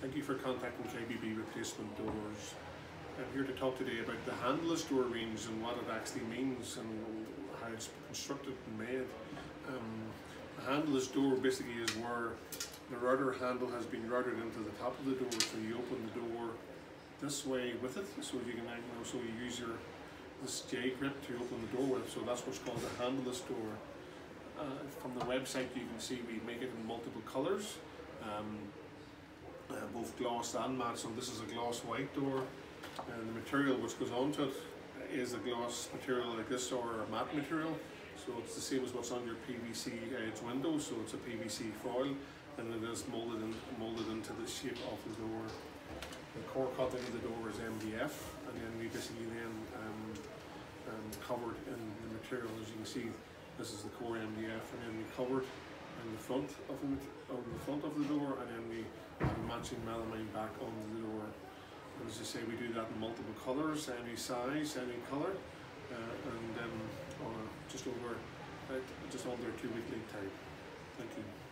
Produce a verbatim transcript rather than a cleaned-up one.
Thank you for contacting K B B Replacement Doors. I'm here to talk today about the handleless door range and what it actually means and how it's constructed and made. Um, a handleless door basically is where the router handle has been routed into the top of the door, so you open the door this way with it, so you can, you know, so you use your this J-grip to open the door with. So that's what's called a handleless door. Uh, from the website you can see we make it in multiple colours. Um, Uh, both gloss and matte. So this is a gloss white door, and the material which goes onto it is a gloss material like this or a matte material. So it's the same as what's on your P V C edge window. So it's a P V C foil, and it is molded in, molded into the shape of the door. The core coating of the door is M D F, and then we basically then um, um, covered in the material. As you can see, this is the core M D F, and then we covered in the front of the, on the front of the door, and then we matching melamine back onto the door. And as I say, we do that in multiple colours, any size, any colour, uh, and um, on a, just over, uh, just under a two week lead time. Thank you.